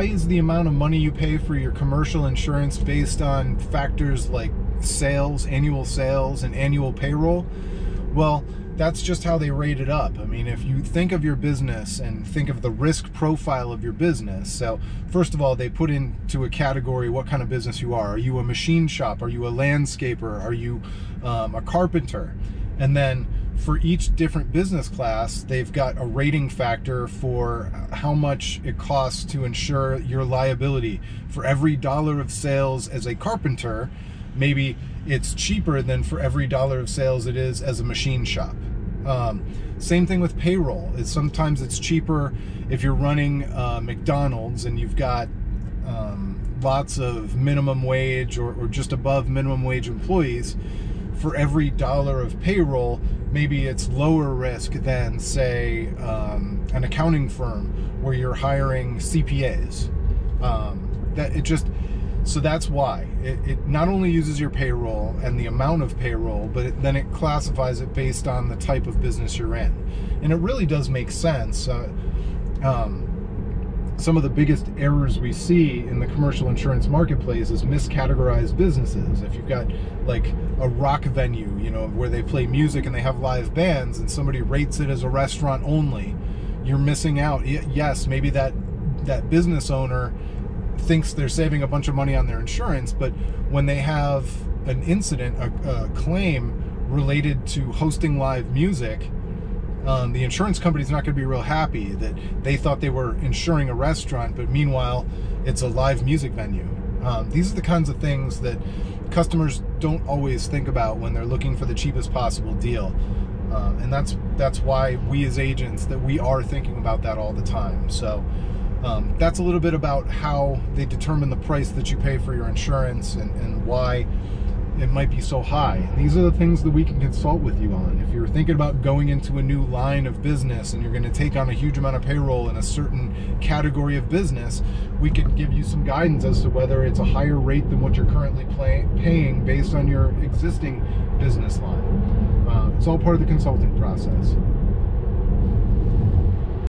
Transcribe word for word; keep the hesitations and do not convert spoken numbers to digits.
why is the amount of money you pay for your commercial insurance based on factors like sales, annual sales, and annual payroll? Well, that's just how they rate it up. I mean, if you think of your business and think of the risk profile of your business, so first of all, they put into a category what kind of business you are. Are you a machine shop? Are you a landscaper? Are you um, a carpenter? And then for each different business class, they've got a rating factor for how much it costs to insure your liability. For every dollar of sales as a carpenter, maybe it's cheaper than for every dollar of sales it is as a machine shop. Um, same thing with payroll. It's sometimes it's cheaper if you're running uh, McDonald's and you've got um, lots of minimum wage or, or just above minimum wage employees. For every dollar of payroll, maybe it's lower risk than, say, um, an accounting firm where you're hiring C P As. Um, that it just So that's why. It, it not only uses your payroll and the amount of payroll, but it, then it classifies it based on the type of business you're in. And it really does make sense. Uh, um, some of the biggest errors we see in the commercial insurance marketplace is miscategorized businesses. If you've got like a rock venue, you know, where they play music and they have live bands and somebody rates it as a restaurant only, you're missing out. Yes, maybe that, that business owner thinks they're saving a bunch of money on their insurance, but when they have an incident, a, a claim related to hosting live music, um, the insurance company's not going to be real happy that they thought they were insuring a restaurant, but meanwhile, it's a live music venue. Um, these are the kinds of things that customers don't always think about when they're looking for the cheapest possible deal. Uh, and that's, that's why we as agents, that we are thinking about that all the time. So Um, that's a little bit about how they determine the price that you pay for your insurance and, and why it might be so high. And these are the things that we can consult with you on. If you're thinking about going into a new line of business and you're going to take on a huge amount of payroll in a certain category of business, we can give you some guidance as to whether it's a higher rate than what you're currently pay paying based on your existing business line. Uh, it's all part of the consulting process.